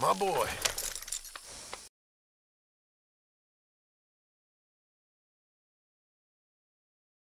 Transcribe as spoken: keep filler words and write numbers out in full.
My boy.